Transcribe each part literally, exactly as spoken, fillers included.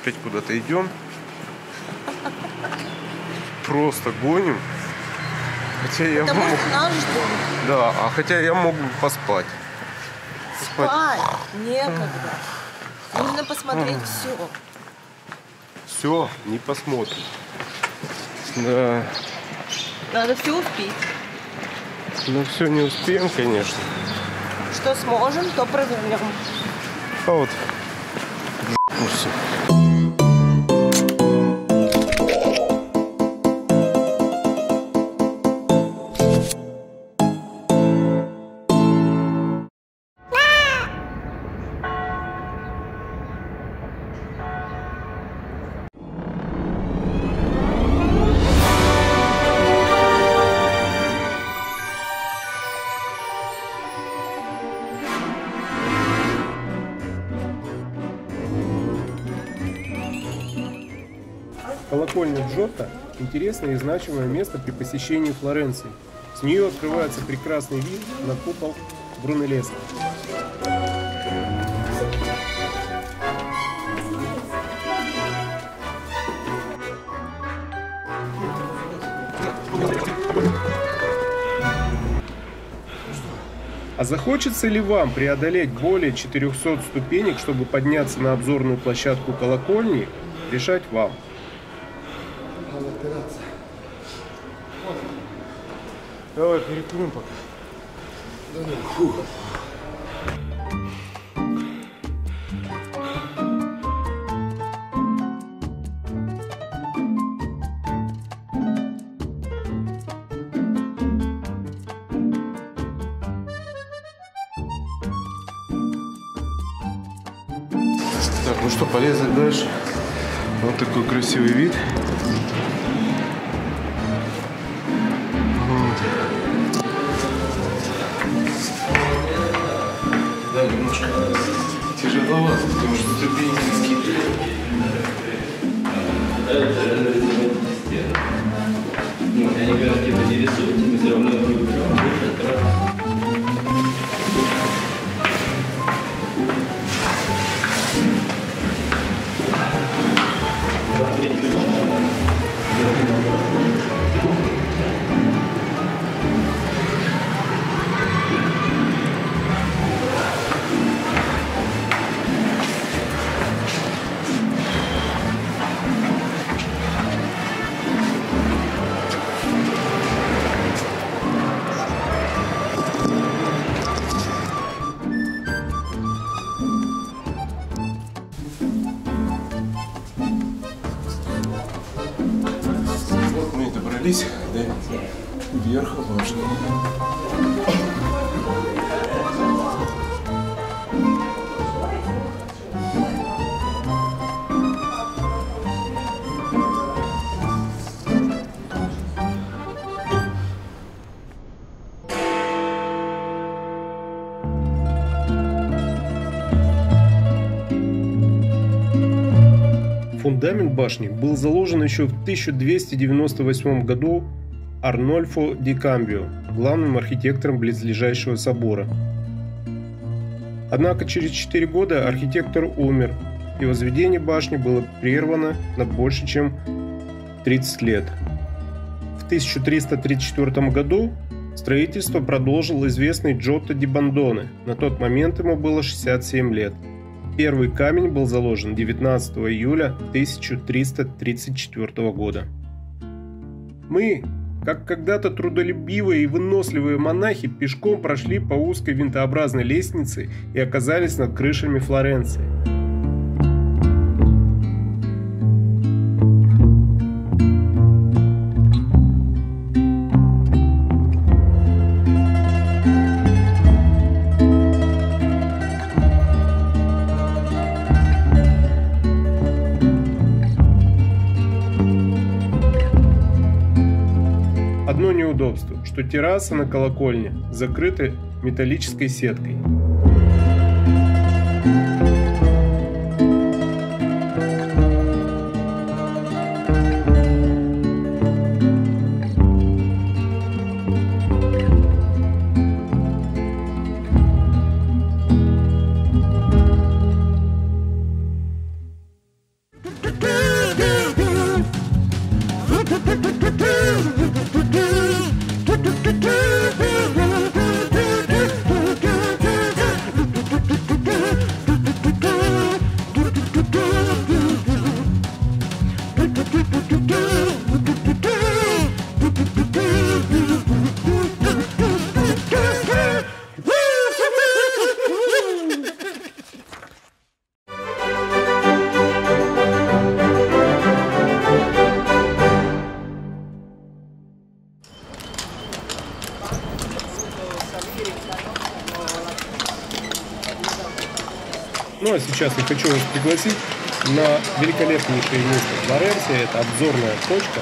опять куда-то идем. Просто гоним. Хотя я мог... наш дом. Да, а хотя я мог бы поспать. Спать, Спать. некогда. Нужно посмотреть все. Все не посмотрим. Да. Надо все успеть. Но все не успеем, конечно. Что сможем, то проверим. А вот. Колокольня Джотто – интересное и значимое место при посещении Флоренции. С нее открывается прекрасный вид на купол Брунеллески. А захочется ли вам преодолеть более четырёхсот ступенек, чтобы подняться на обзорную площадку колокольни, решать вам. Давай перекурим пока. Да, да. Фу. Так, ну что, полезли дальше. Вот такой красивый вид. Да, немножко тяжеловато, потому что ступеньки скидывают. Добрались до верха башни. Фундамент башни был заложен еще в тысяча двести девяносто восьмом году Арнольфо Ди Камбио, главным архитектором близлежащего собора. Однако через четыре года архитектор умер, и возведение башни было прервано на больше чем тридцать лет. В тысяча триста тридцать четвёртом году строительство продолжил известный Джотто ди Бондоне, на тот момент ему было шестьдесят семь лет. Первый камень был заложен девятнадцатого июля тысяча триста тридцать четвёртого года. Мы, как когда-то трудолюбивые и выносливые монахи, пешком прошли по узкой винтообразной лестнице и оказались над крышами Флоренции. Одно неудобство, что терраса на колокольне закрыта металлической сеткой. сейчас я хочу вас пригласить на великолепнейшее место Флоренции. Это обзорная точка.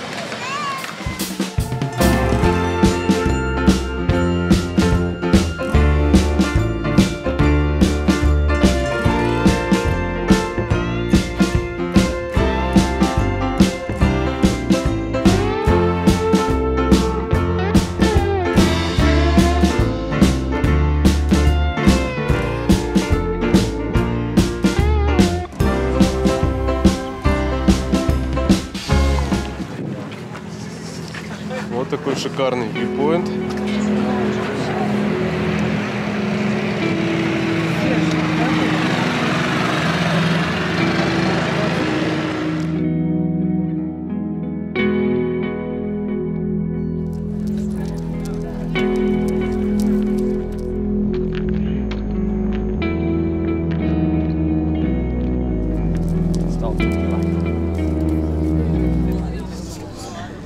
Вот такой шикарный вьюпоинт.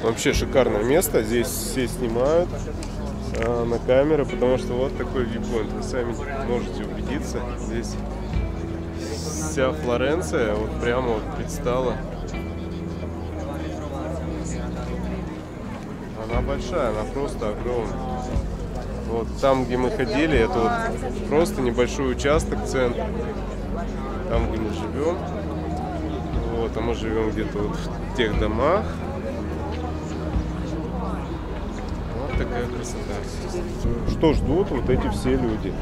Вообще шикарное место, здесь все снимают а, на камеры, потому что вот такой вьюпоинт. Вы сами можете убедиться, здесь вся Флоренция вот прямо вот предстала. Она большая, она просто огромная. Вот там, где мы ходили, это вот просто небольшой участок центра, там, где мы живем. Вот, а мы живем где-то вот в тех домах. Такая красота. Что ждут вот эти все люди?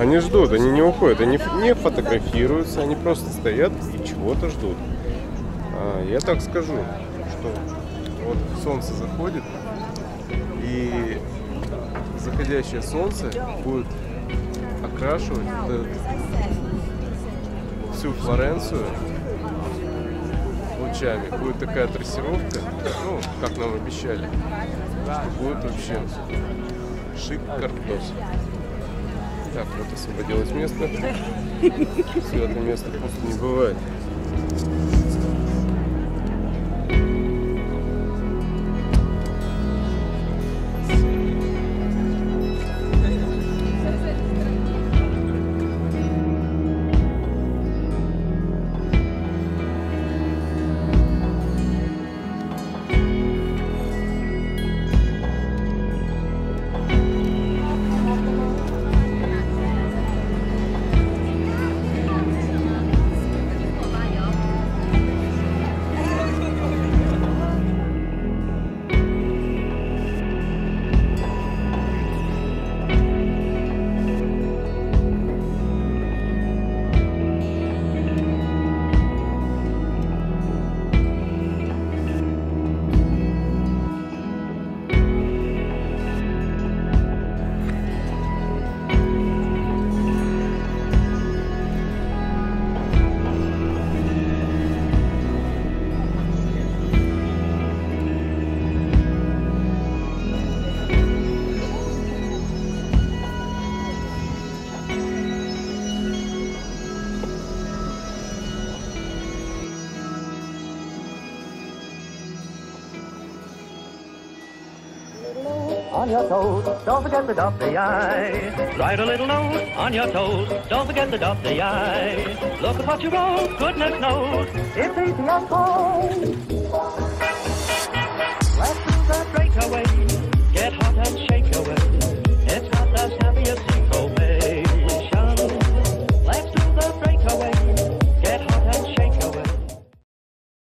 Они ждут, они не уходят, они не фотографируются, они просто стоят и чего-то ждут. А, я так скажу, что вот солнце заходит, и заходящее солнце будет окрашивать всю Флоренцию лучами. Будет такая трассировка, ну, как нам обещали, что будет вообще шик картос. Так, вот освободилось место. Все это место просто не бывает. On your toes, don't forget to dot the I. Write a little note on your toes, don't forget to dot the I. Look at what you wrote, goodness knows, it's easy and fine.